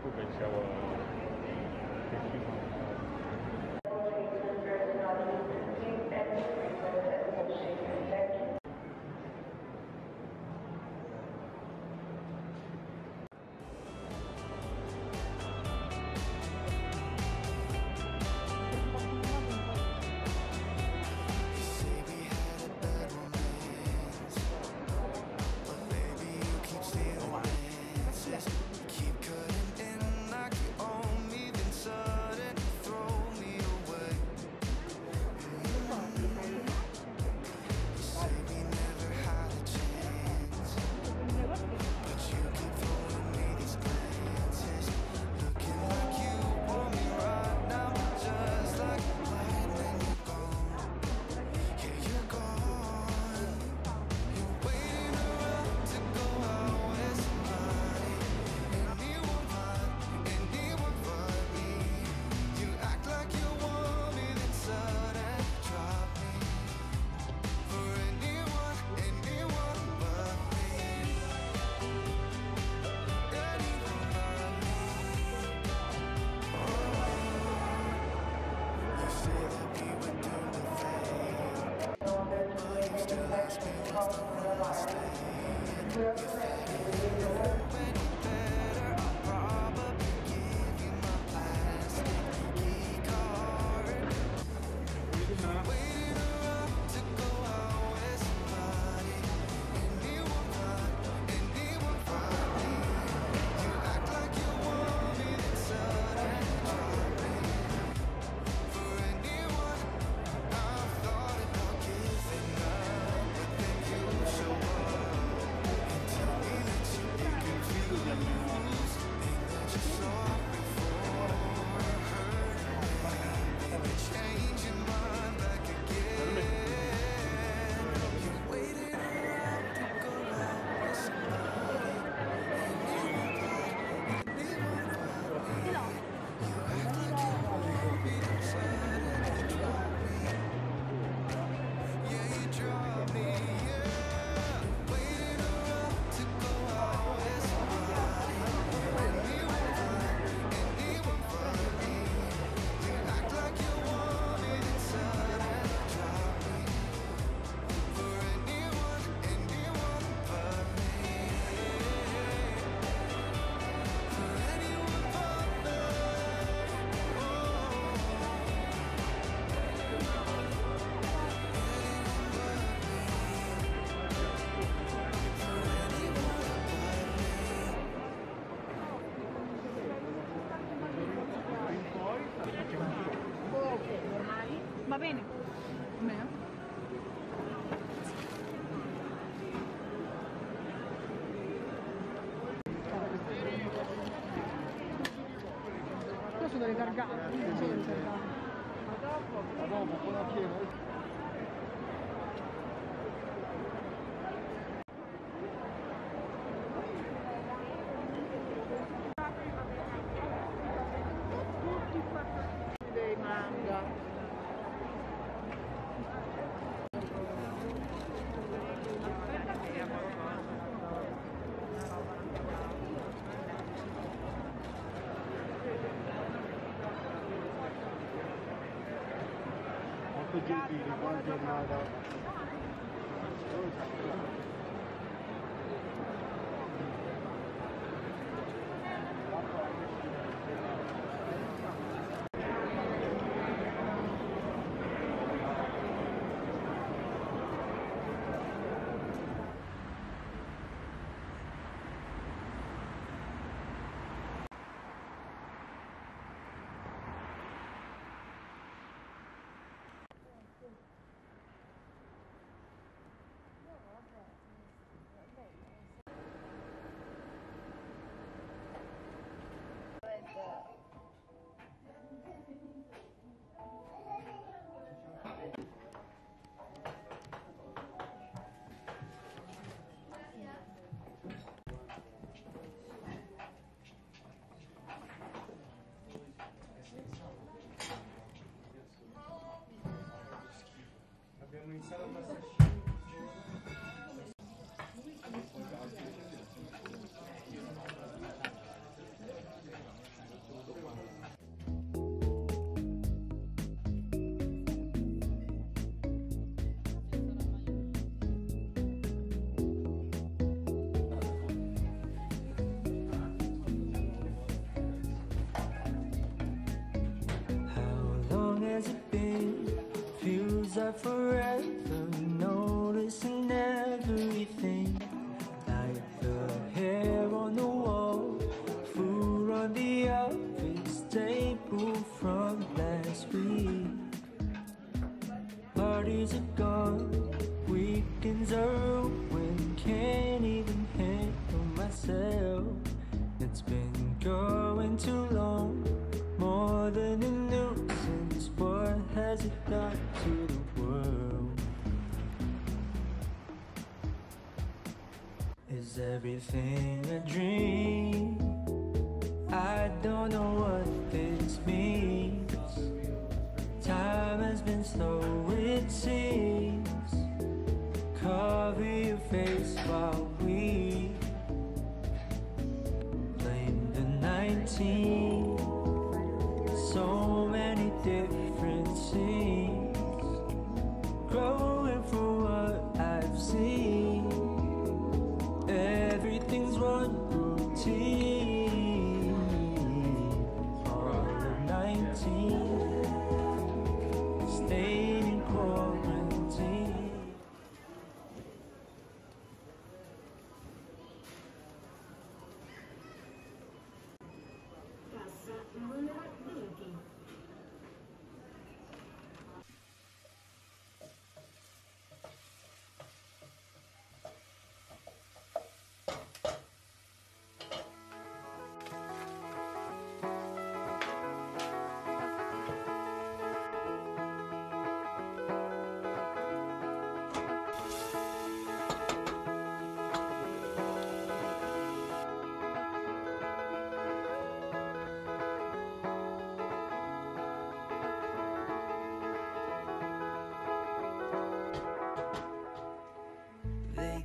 dopo pensiamo delle gargante, ma dopo con la chiave. Tutti i dei manga. Buona giornata. has it been? Feels like forever, noticing everything. Like the hair on the wall, food on the office table from last week. Parties are gone, weekends are ruined, can't even handle myself. It's been going too long, more than a nuisance. What has it done to the world? Is everything a dream? I don't know what this means. Time has been slow, it seems. Cover your face while we blame the 19. So many different scenes, growing from what I've seen. Everything's one routine. All of 19 stayed in quarantine. Cassa numero 20.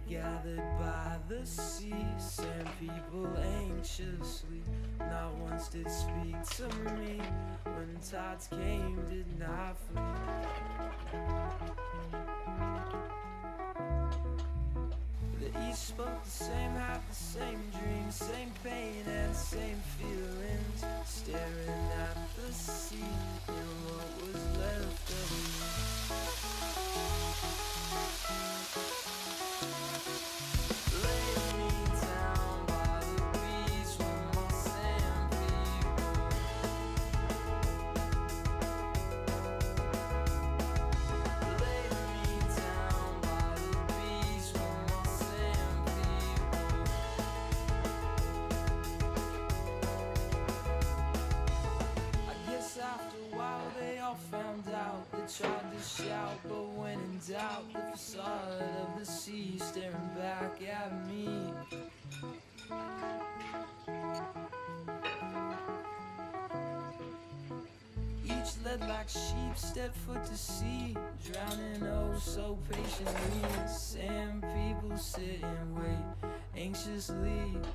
Gathered by the sea, sent people anxiously. Not once did speak to me. When tides came, did not flee. They each spoke the same, had the same dreams, same pain and same feelings. Staring at the sea and what was left of me. Shout, but when in doubt, the facade of the sea staring back at me. Each led like sheep, stepped foot to sea, drowning oh so patiently. Sand people sit and wait anxiously.